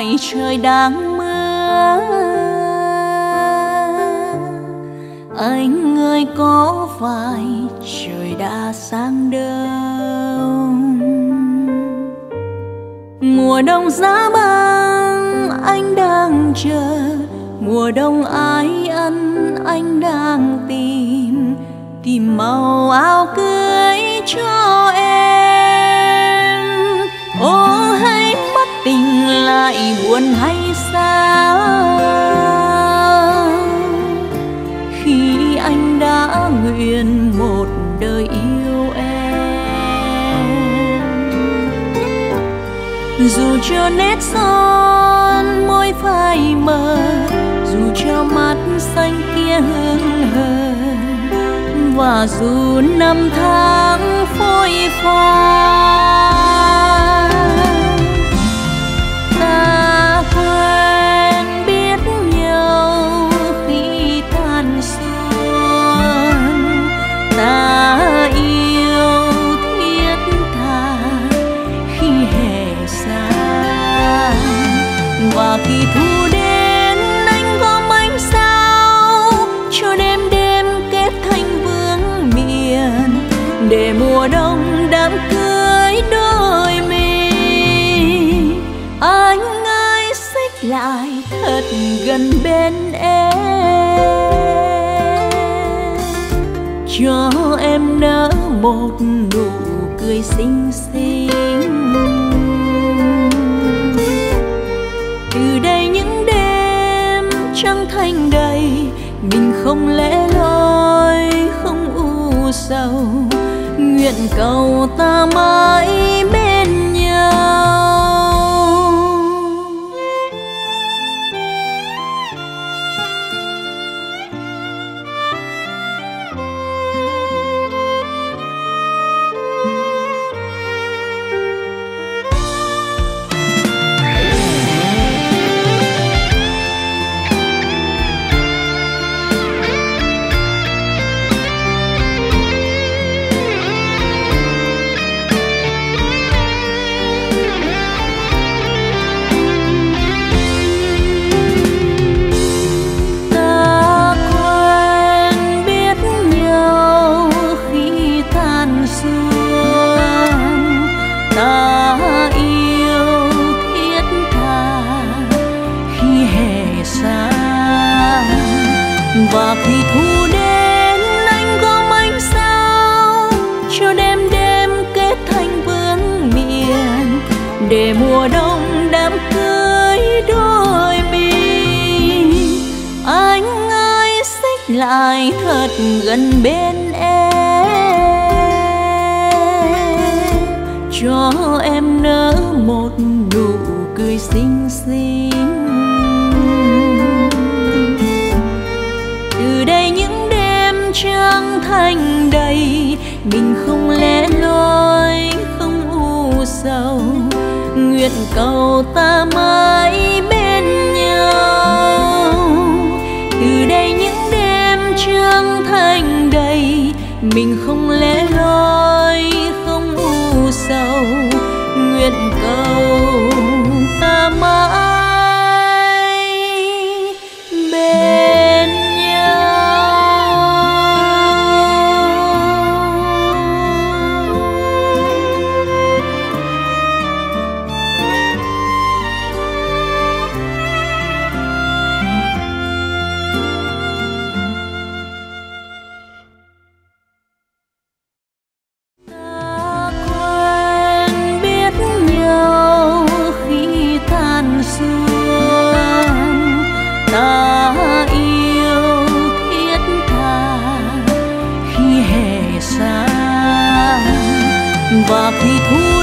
ngoài trời đang mưa, anh ơi có phải trời đã sang đông? Mùa đông giá băng anh đang chờ, mùa đông ái ân anh đang tìm, tìm màu áo cưới cho em. Ô hãy mất tình lại buồn hay sao, khi anh đã nguyện một đời yêu em. Dù cho nét son môi phai mờ, dù cho mắt xanh kia hương hờ, và dù năm tháng phôi pha, ta quen biết nhau khi tan xuân, ta yêu thiết tha khi hè xa, và khi thu đến anh gom ánh sao cho đêm đêm kết thành vương miền, để mùa đông đám cưới đôi mình. Anh ơi xích lại thật gần bên em, cho em nở một nụ cười xinh xinh. Từ đây những đêm trăng thanh đầy, mình không lẻ loi không u sầu, nguyện cầu ta mãi bên nhau. Và khi thu đến anh gom ánh sao cho đêm đêm kết thành vương miền, để mùa đông đám cưới đôi mình. Anh ơi xích lại thật gần bên em, cho em nở một nụ cười xinh xinh. Trăng thanh đầy, mình không lẻ loi không u sầu, nguyện cầu ta mãi bên nhau. Từ đây những đêm trăng thanh đầy, mình không lẻ loi không u sầu, nguyện cầu ta mãi. Và khi thu